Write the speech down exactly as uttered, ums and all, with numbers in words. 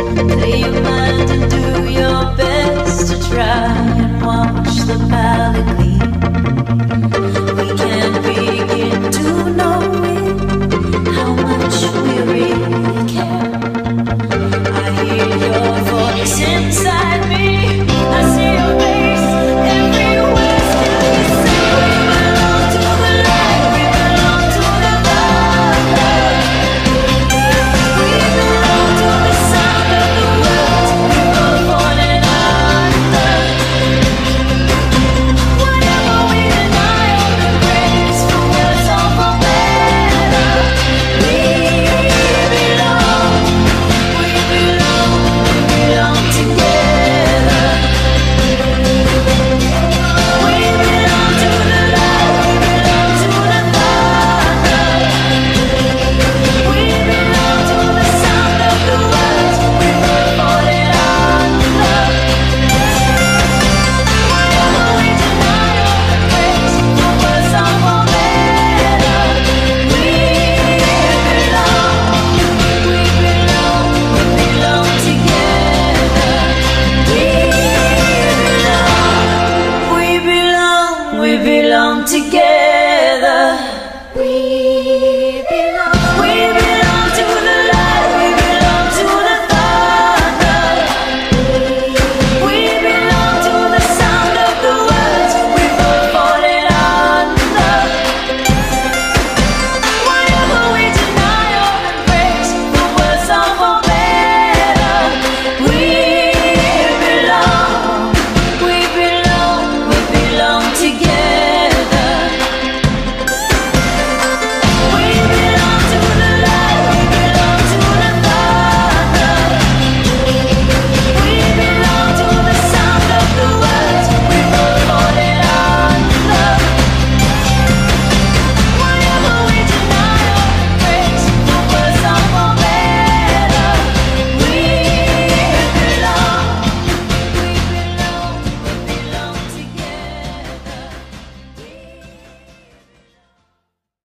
Your mind and do your best to try and watch the valley.